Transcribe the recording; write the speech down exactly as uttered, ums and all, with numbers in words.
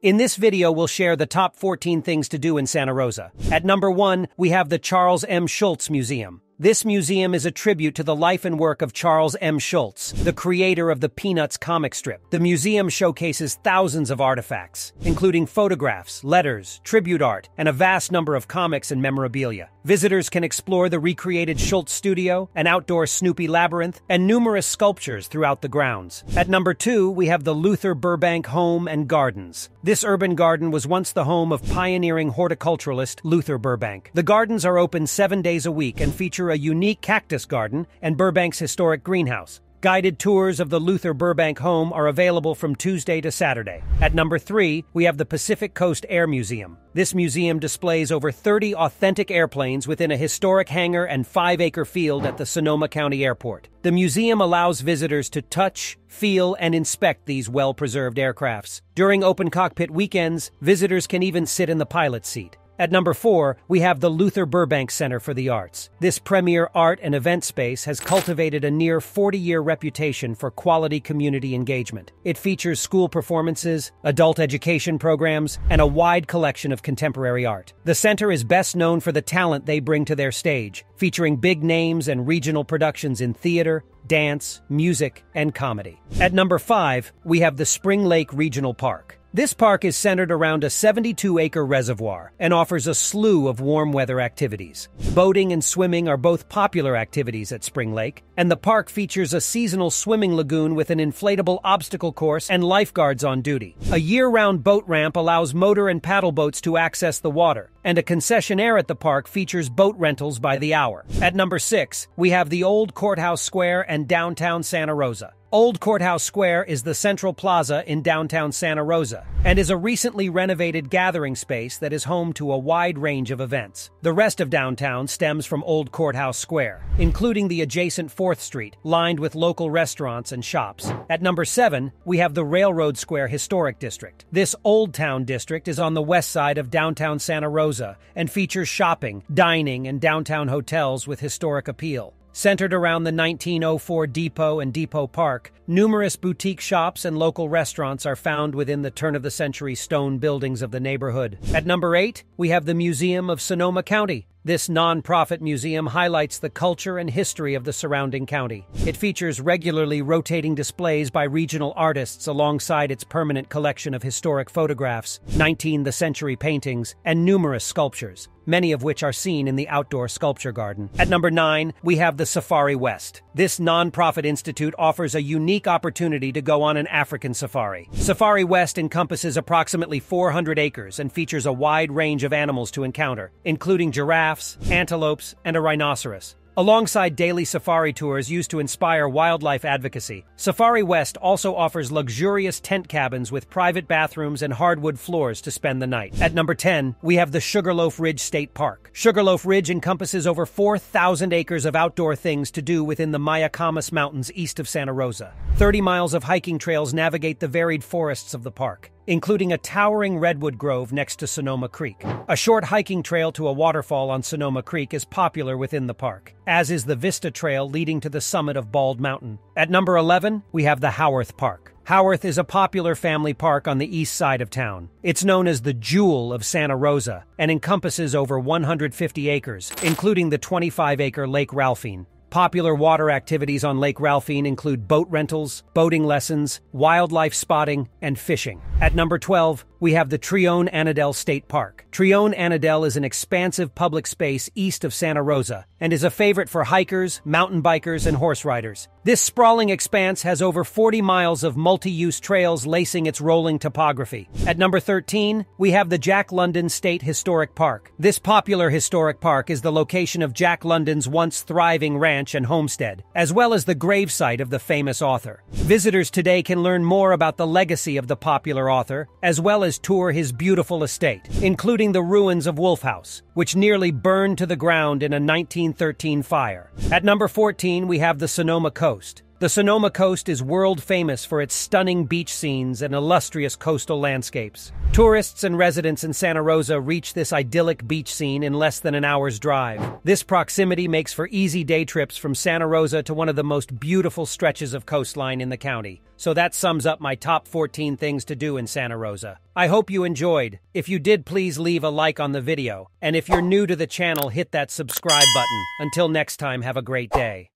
In this video, we'll share the top fourteen things to do in Santa Rosa. At number one, we have the Charles M. Schulz Museum. This museum is a tribute to the life and work of Charles M. Schulz, the creator of the Peanuts comic strip. The museum showcases thousands of artifacts, including photographs, letters, tribute art, and a vast number of comics and memorabilia. Visitors can explore the recreated Schulz studio, an outdoor Snoopy labyrinth, and numerous sculptures throughout the grounds. At number two, we have the Luther Burbank Home and Gardens. This urban garden was once the home of pioneering horticulturalist Luther Burbank. The gardens are open seven days a week and feature a unique cactus garden and Burbank's historic greenhouse. Guided tours of the Luther Burbank home are available from Tuesday to Saturday. At number three, we have the Pacific Coast Air Museum. This museum displays over thirty authentic airplanes within a historic hangar and five acre field at the Sonoma County Airport. The museum allows visitors to touch, feel, and inspect these well-preserved aircrafts. During open cockpit weekends, visitors can even sit in the pilot's seat. At number four, we have the Luther Burbank Center for the Arts. This premier art and event space has cultivated a near forty year reputation for quality community engagement. It features school performances, adult education programs, and a wide collection of contemporary art. The center is best known for the talent they bring to their stage, featuring big names and regional productions in theater, dance, music, and comedy. At number five, we have the Spring Lake Regional Park. This park is centered around a seventy-two acre reservoir and offers a slew of warm weather activities. Boating and swimming are both popular activities at Spring Lake, and the park features a seasonal swimming lagoon with an inflatable obstacle course and lifeguards on duty. A year-round boat ramp allows motor and paddle boats to access the water, and a concessionaire at the park features boat rentals by the hour. At number six, we have the Old Courthouse Square and downtown Santa Rosa. Old Courthouse Square is the central plaza in downtown Santa Rosa and is a recently renovated gathering space that is home to a wide range of events. The rest of downtown stems from Old Courthouse Square, including the adjacent fourth street, lined with local restaurants and shops. At number seven, we have the Railroad Square Historic District. This Old Town district is on the west side of downtown Santa Rosa and features shopping, dining, and downtown hotels with historic appeal. Centered around the nineteen oh four Depot and Depot Park, numerous boutique shops and local restaurants are found within the turn-of-the-century stone buildings of the neighborhood. At number eight, we have the Museum of Sonoma County. This non-profit museum highlights the culture and history of the surrounding county. It features regularly rotating displays by regional artists alongside its permanent collection of historic photographs, nineteenth century paintings, and numerous sculptures, many of which are seen in the outdoor sculpture garden. At number nine, we have the Safari West. This non-profit institute offers a unique opportunity to go on an African safari. Safari West encompasses approximately four hundred acres and features a wide range of animals to encounter, including giraffes, antelopes, and a rhinoceros. Alongside daily safari tours used to inspire wildlife advocacy, Safari West also offers luxurious tent cabins with private bathrooms and hardwood floors to spend the night. At number ten, we have the Sugarloaf Ridge State Park. Sugarloaf Ridge encompasses over four thousand acres of outdoor things to do within the Mayacamas Mountains east of Santa Rosa. thirty miles of hiking trails navigate the varied forests of the park, including a towering redwood grove next to Sonoma Creek. A short hiking trail to a waterfall on Sonoma Creek is popular within the park, as is the Vista Trail leading to the summit of Bald Mountain. At number eleven, we have the Howarth Park. Howarth is a popular family park on the east side of town. It's known as the Jewel of Santa Rosa and encompasses over one hundred fifty acres, including the twenty-five acre Lake Ralphine. Popular water activities on Lake Ralphine include boat rentals, boating lessons, wildlife spotting, and fishing. At number twelve, we have the Trione-Annadel State Park. Trione-Annadel is an expansive public space east of Santa Rosa and is a favorite for hikers, mountain bikers, and horse riders. This sprawling expanse has over forty miles of multi-use trails lacing its rolling topography. At number thirteen, we have the Jack London State Historic Park. This popular historic park is the location of Jack London's once thriving ranch and homestead, as well as the gravesite of the famous author. Visitors today can learn more about the legacy of the popular author, as well as as tour his beautiful estate, including the ruins of Wolf House, which nearly burned to the ground in a nineteen thirteen fire. At number fourteen, we have the Sonoma Coast. The Sonoma Coast is world famous for its stunning beach scenes and illustrious coastal landscapes. Tourists and residents in Santa Rosa reach this idyllic beach scene in less than an hour's drive. This proximity makes for easy day trips from Santa Rosa to one of the most beautiful stretches of coastline in the county. So that sums up my top fourteen things to do in Santa Rosa. I hope you enjoyed. If you did, please leave a like on the video. And if you're new to the channel, hit that subscribe button. Until next time, have a great day.